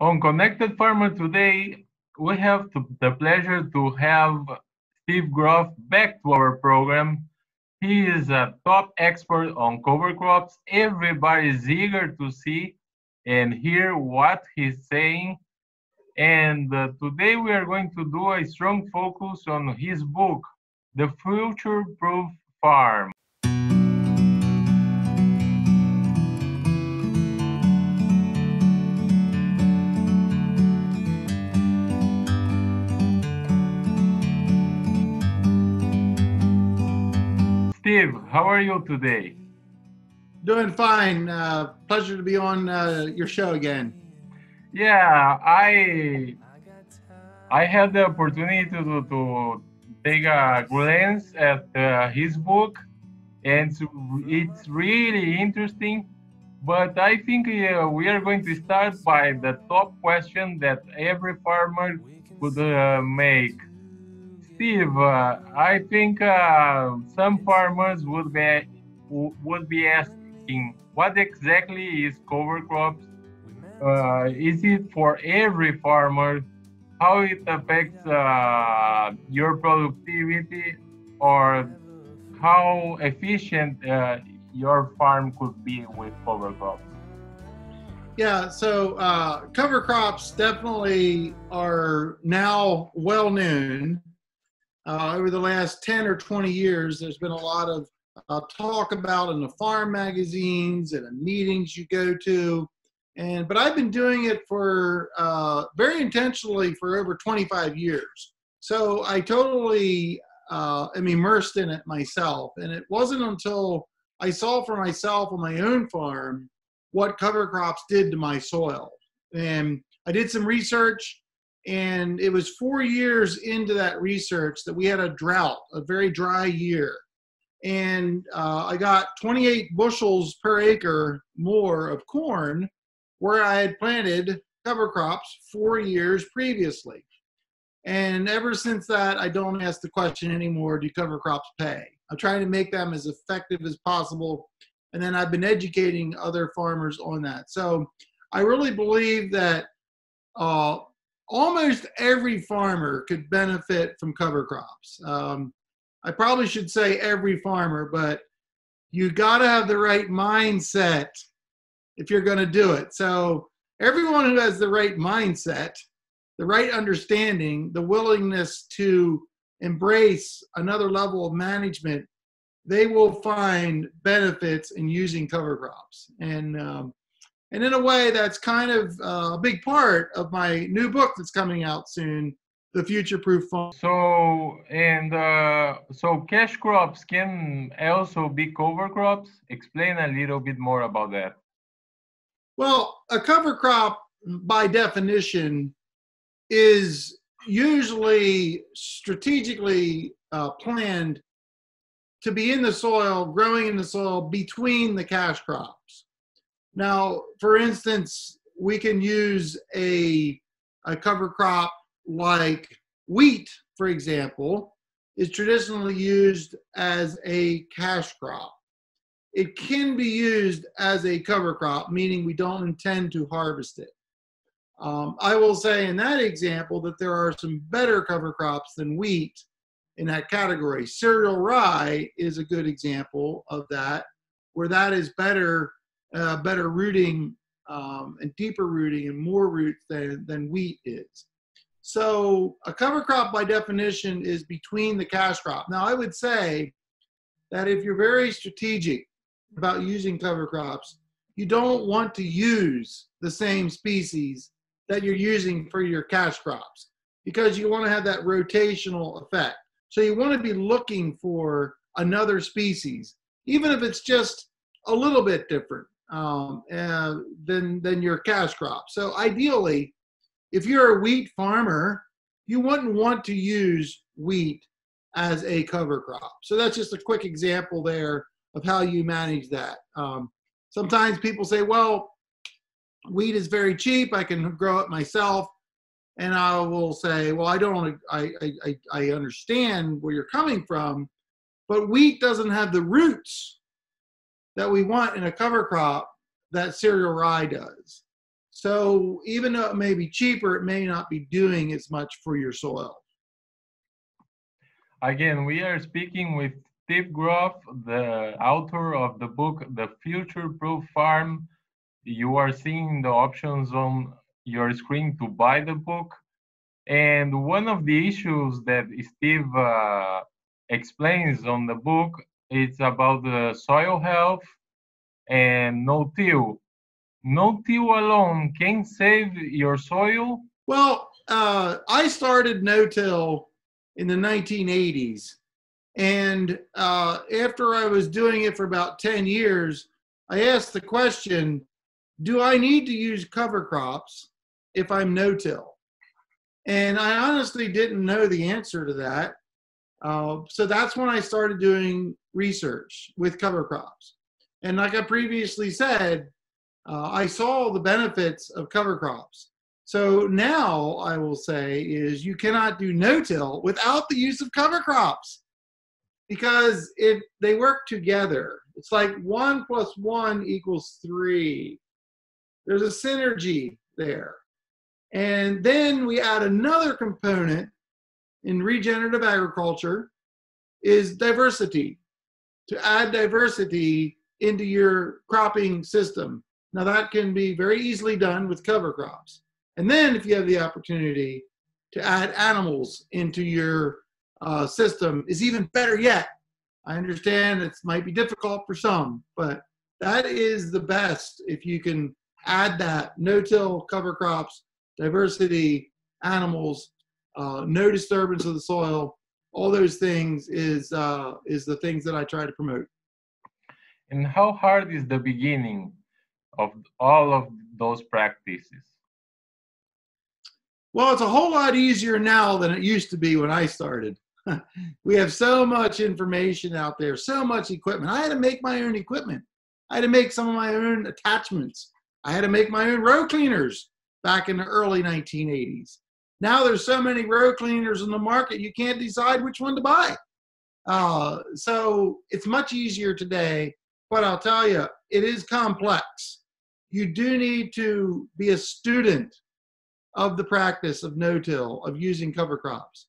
On Connected Farmer today, we have the pleasure to have Steve Groff back to our program. He is a top expert on cover crops. Everybody is eager to see and hear what he's saying. And today we are going to do a strong focus on his book, The Future-Proof Farm. Steve, how are you today? Doing fine. Pleasure to be on your show again. Yeah, I had the opportunity to take a glance at his book, and it's really interesting. But I think we are going to start by the top question that every farmer could make. Steve, I think some farmers would be asking, what exactly is cover crops? Is it for every farmer? How it affects your productivity, or how efficient your farm could be with cover crops? Yeah, so cover crops definitely are now well known. Over the last 10 or 20 years, there's been a lot of talk about in the farm magazines and in meetings you go to. But I've been doing it for very intentionally for over 25 years. So I totally am immersed in it myself. And it wasn't until I saw for myself on my own farm what cover crops did to my soil. And I did some research. And it was 4 years into that research that we had a drought, a very dry year. And I got 28 bushels per acre more of corn where I had planted cover crops 4 years previously. And ever since that, I don't ask the question anymore, do cover crops pay? I'm trying to make them as effective as possible. And then I've been educating other farmers on that. So I really believe that almost every farmer could benefit from cover crops. I probably should say every farmer, but you gotta have the right mindset if you're gonna do it. So everyone who has the right mindset, the right understanding, the willingness to embrace another level of management, they will find benefits in using cover crops. And in a way, that's kind of a big part of my new book that's coming out soon, The Future-Proof Farm. So cash crops can also be cover crops. Explain a little bit more about that. Well, a cover crop, by definition, is usually strategically planned to be in the soil, growing in the soil between the cash crops. Now, for instance, we can use a cover crop like wheat, for example, is traditionally used as a cash crop. It can be used as a cover crop, meaning we don't intend to harvest it. I will say in that example that there are some better cover crops than wheat in that category. Cereal rye is a good example of that, where that is better. Better rooting and deeper rooting and more roots than wheat is. So a cover crop by definition is between the cash crop. Now I would say that if you're very strategic about using cover crops, you don't want to use the same species that you're using for your cash crops because you want to have that rotational effect. So you want to be looking for another species, even if it's just a little bit different. Than your cash crop. So ideally, if you're a wheat farmer, you wouldn't want to use wheat as a cover crop. So that's just a quick example there of how you manage that. Sometimes people say, well, wheat is very cheap, I can grow it myself. And I will say, well, I understand where you're coming from, but wheat doesn't have the roots that we want in a cover crop that cereal rye does. So even though it may be cheaper, it may not be doing as much for your soil. Again, we are speaking with Steve Groff, the author of the book, The Future-Proof Farm. You are seeing the options on your screen to buy the book. And one of the issues that Steve explains on the book, it's about the soil health and no-till. No-till alone can save your soil? Well, I started no-till in the 1980s. And after I was doing it for about 10 years, I asked the question, do I need to use cover crops if I'm no-till? And I honestly didn't know the answer to that. So that's when I started doing research with cover crops. And like I previously said, I saw the benefits of cover crops. So now I will say is you cannot do no-till without the use of cover crops, because they work together. It's like 1 + 1 = 3. There's a synergy there. And then we add another component in regenerative agriculture is diversity, to add diversity into your cropping system. Now that can be very easily done with cover crops. And then if you have the opportunity to add animals into your system, is even better yet. I understand it might be difficult for some, but that is the best if you can add that no-till, cover crops, diversity, animals, no disturbance of the soil. All those things is the things that I try to promote. And how hard is the beginning of all of those practices? Well, it's a whole lot easier now than it used to be when I started. We have so much information out there, so much equipment. I had to make my own equipment. I had to make some of my own attachments. I had to make my own row cleaners back in the early 1980s. Now there's so many row cleaners in the market, you can't decide which one to buy. So it's much easier today, but I'll tell you, it is complex. You do need to be a student of the practice of no-till, of using cover crops.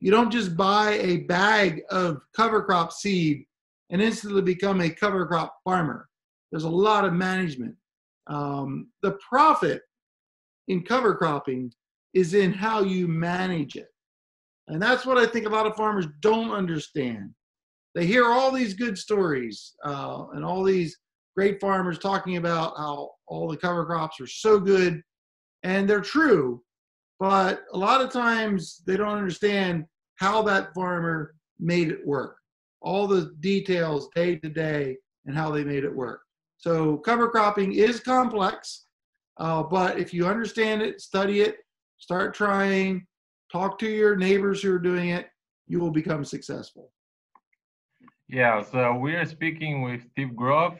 You don't just buy a bag of cover crop seed and instantly become a cover crop farmer. There's a lot of management. The profit in cover cropping is in how you manage it. And that's what I think a lot of farmers don't understand. They hear all these good stories and all these great farmers talking about how all the cover crops are so good, and they're true, but a lot of times they don't understand how that farmer made it work, all the details day to day and how they made it work. So cover cropping is complex, but if you understand it, study it, start trying, talk to your neighbors who are doing it, you will become successful. Yeah, so we are speaking with Steve Groff.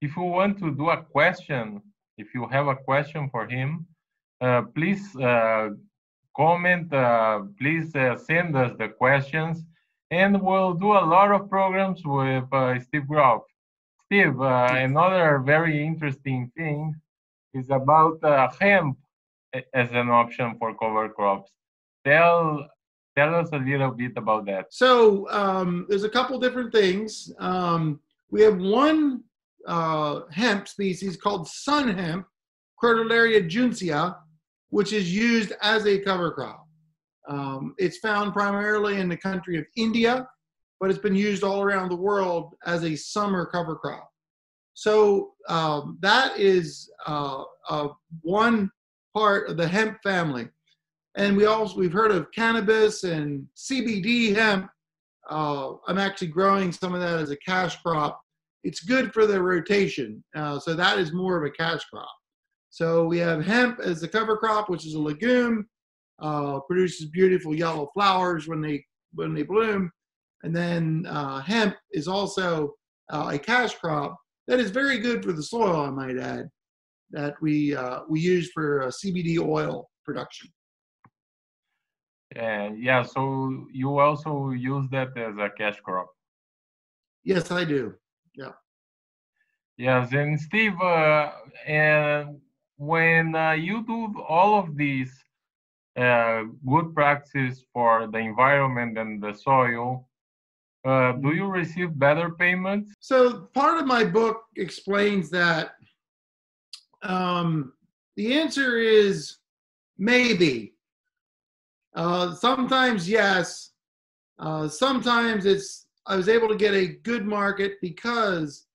If you want to do a question, if you have a question for him, please comment, please send us the questions, and we'll do a lot of programs with Steve Groff. Steve, another very interesting thing is about hemp as an option for cover crops. Tell us a little bit about that. So there's a couple different things. We have one hemp species called sun hemp, Crotalaria juncea, which is used as a cover crop. It's found primarily in the country of India, but it's been used all around the world as a summer cover crop. So that is one part of the hemp family. And we've heard of cannabis and CBD hemp. I'm actually growing some of that as a cash crop. It's good for the rotation, so that is more of a cash crop. So we have hemp as the cover crop, which is a legume, produces beautiful yellow flowers when they bloom. And then hemp is also a cash crop that is very good for the soil, I might add, that we use for CBD oil production. Yeah, so you also use that as a cash crop? Yes, I do. Yeah. Yes, and Steve, when you do all of these good practices for the environment and the soil, do you receive better payments? So part of my book explains that the answer is maybe. Sometimes yes. Sometimes I was able to get a good market because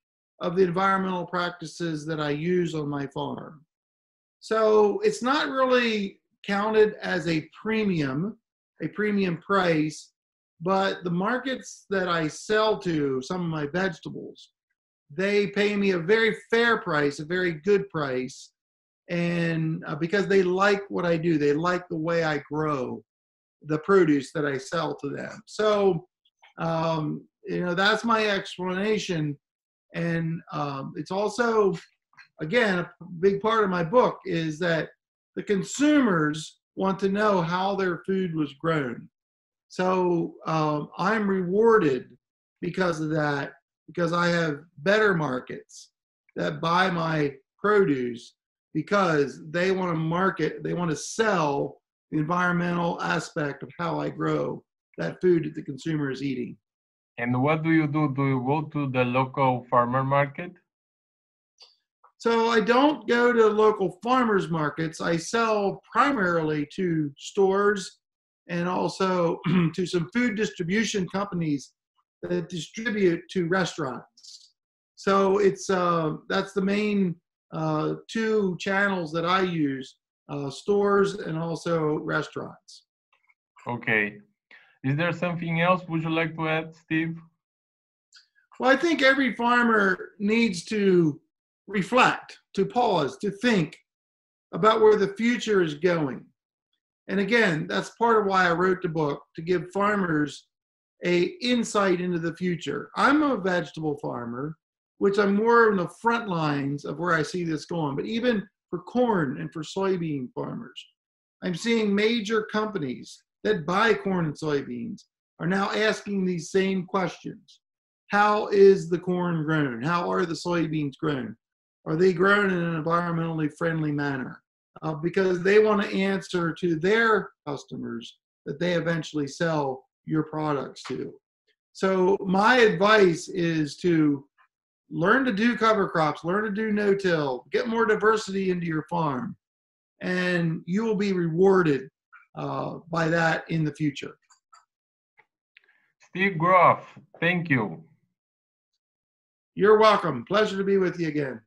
of the environmental practices that I use on my farm. So it's not really counted as a premium price, but the markets that I sell to, some of my vegetables, they pay me a very fair price, a very good price, and because they like what I do, they like the way I grow the produce that I sell to them. So, you know, that's my explanation. And it's also, again, a big part of my book is that the consumers want to know how their food was grown. So I'm rewarded because of that, because I have better markets that buy my produce because they want to market, they want to sell the environmental aspect of how I grow that food that the consumer is eating. And what do you do? Do you go to the local farmer market? So I don't go to local farmers markets. I sell primarily to stores and also to some food distribution companies that distribute to restaurants. So it's that's the main two channels that I use, stores and also restaurants. Okay. Is there something else would you like to add, Steve? Well, I think every farmer needs to reflect, to pause, to think about where the future is going. And again, that's part of why I wrote the book, to give farmers an insight into the future. I'm a vegetable farmer, which I'm more on the front lines of where I see this going. But even for corn and for soybean farmers, I'm seeing major companies that buy corn and soybeans are now asking these same questions. How is the corn grown? How are the soybeans grown? Are they grown in an environmentally friendly manner? Because they want to answer to their customers that they eventually sell your products to. So my advice is to learn to do cover crops, learn to do no-till, get more diversity into your farm, and you will be rewarded by that in the future. Steve Groff, thank you. You're welcome. Pleasure to be with you again.